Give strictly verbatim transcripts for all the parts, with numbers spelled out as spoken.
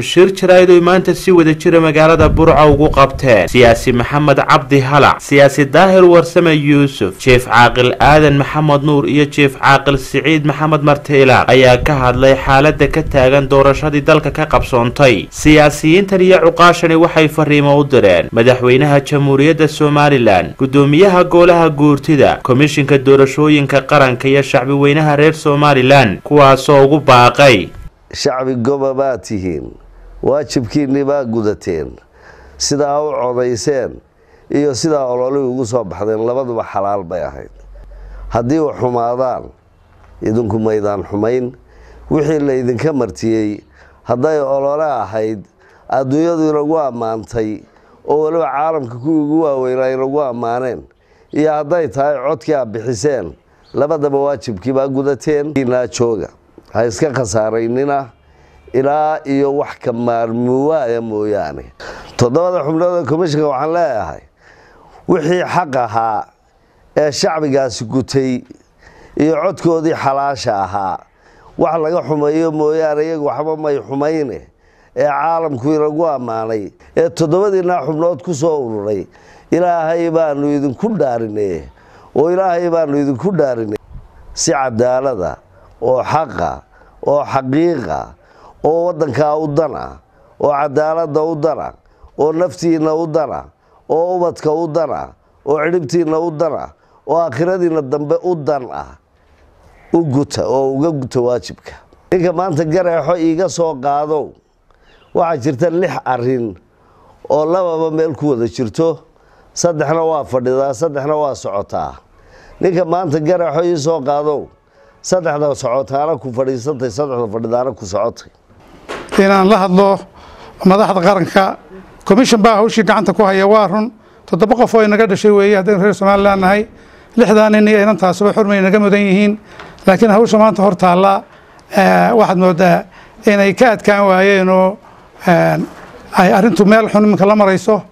شرچرايد ويمان تسي ودجير مغالدا برعا ugu qabteen siyaasi maxamed cabdi halac siyaasi daahir warsame yuusuf cheif caaqil aadan maxamed nuur iyo cheif caaqil siciid maxamed marteela ayaa ka hadlay xaaladda ka taagan doorashadii dalka ka qabsoontay siyaasiyiintan iyo cuqaashani waxay fariimo u direen madaxweynaha jamhuuriyadda Soomaaliland gudoomiyaha golaha guurtida komishinka doorashooyinka qaranka iyo shacbi weynaha reer Soomaaliland kuwaas oo ugu baaqay shacbi gobabaatihiin waajibkiinni baa gudateen sidaa u codayseen iyo sidaa ololay ugu soo baxdeen labaduba xalaal bay ahayd haddii uu xumaadaan idinku maydaan xumayn wixii la idinka martiyay hadday olole ahayd adduunyadu lagu ammaantay oo waliba caalamka kuwii ugu waaweynaa lagu ammaaneen iyo hadday tahay codkii a bixiseen labadaba waajibkii baa gudateen inaa jooga ha iska khasaaraynina ilaa iyo wax ka maarmuwaaya mooyaane todobada xubnooda komishinka waxaan leeyahay wixii xaq ahaa ee shacbigaasi gutay iyo codkoodii xalaasha ahaa wax laga xumayo mooyaane iyagu waxba may xumayne ee caalamku lagu ammaanay ee todobadiina xubnood ku soo ururay ilaahay baanu idinku dhaarinay oo ilaahay baanu idinku dhaarinay si cadaalada oo xaqa oo xaqiiqa oo wadanka u dana oo cadaalada u dana oo naftiina u dana oo ubadka u dana oo ciribtiina u dana oo aakhiradiina dambe u dana u guta oo uga guta waajibka ninka maanta gareexo iga soo qaado waxa jirta lix arin oo lababa meel ku wada jirto saddexna waa fadhidaa saddexna waa socotaa ninka maanta gareexo iga soo qaado saddexda socotaana ku fadhiisatay saddexda fadhidaana ku socotay inaan la hadlo madaxda qaranka commission baa hawshii gacanta ku haya waa run toddoba qof oo inaga dhashay weeye haddii reer Soomaaliland nahay lixdaan in ay intaasba xurmay inaga mudan yihiin laakiin hawsha maanta hor taala waxaad moodaa in ay ka adkaan waayeen oo ay arintu meel xun minka la marayso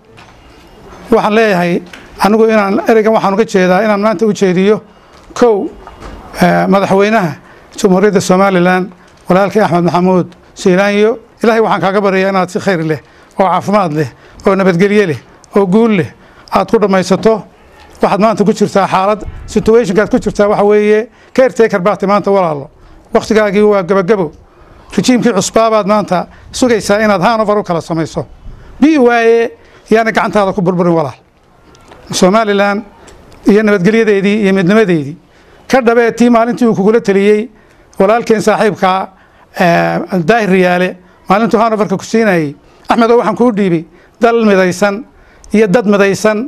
waxaan leeyahay anigu inaan ereygan waxaan uga jeedaa inaan maanta u jeediyo kow madaxweynaha jamhuuriyadda Soomaaliland walaalkay Axmed Maxamuud Siilaanyo ilaahay waxaan kaaga barayaa inaad si khayr leh oo caafimaad leh oo nabadgelyo leh oo guul leh aad ku dhamaysato waxaad maanta ku jirtaa xaalad situationkaad ku jirtaa waxa weeye caretaker baad maanta walaalo waqtigaagii waa gabagabo rejiimkii cusbaabaad maanta sugaysaa inaad hanover u kala samayso bi waaye yaana gacantaada ku burburin walaal Soomaaliland iyo nabadgelyadeedii iyo midnimadeedii كذبتي مالنتي وكقولت ليي ولكن صاحبك داير رياله مالنتو هانوفر كوسيناي أحمد أوحن كوديبي دل مدايسن يدد مدايسن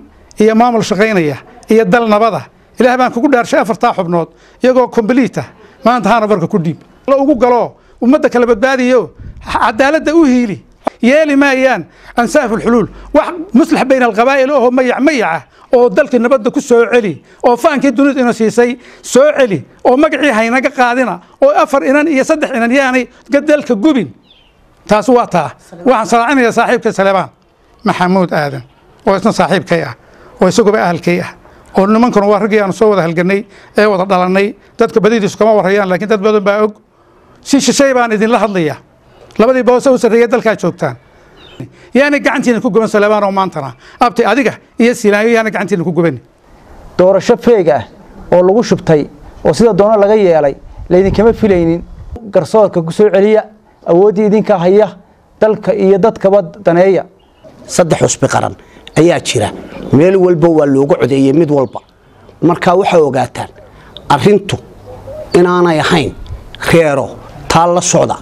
هي مامل شقينية هي دل نبضة إلى هبان كقول دار شاف ارتاحوا بنوت يجوا كمبليته ما أنت هانوفر كوديب لا أقول قلاه ومدك اللي بداري يو عدالة دوهيلي يالي ما يان أنساف الحلول واحد مصلح بين القبائل أو هم يعميعه oo dalkina bad ku soo celi oo faankii dunida inoo siisay soo celi oo magacii haynaga qaadina oo afar inan iyo saddex inan yaanay dalka gubin taas waa taa waxaan salaacinayaa saaxiibka Salaam Maxamuud Aadan oo isna saaxiibkay ah oo isagu ba ahalkay ah oo nimankuna waa rag aan soo wada halganay ee wada dhalanay dadka badiisu kama warayaan laakiin dad badan baa og si shishay baan idin la hadlayaa labadii boos oo sareeya dalka joogtaan يعني قاعدين نكون جبنا سلمان ومانتنا أبتي أديك يسيلان يعني قاعدين نكون جبنا دور الشبكة أو لو شبتي أو سيدا دونا لغاية علي لأن كم في لين قرصات كقصور عليا أودي دين كهية تلك يدات كبد تنايا صدق حسب قرن أي أشيرة ميل والبو والوجود يمد والبا مركاو حوجاتن أرنتو إن أنا يحين خيره تلا الصعدة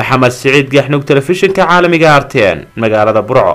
محمد سعيد جحنوك تلفزيون كعالمي جارتين مقالة برعو.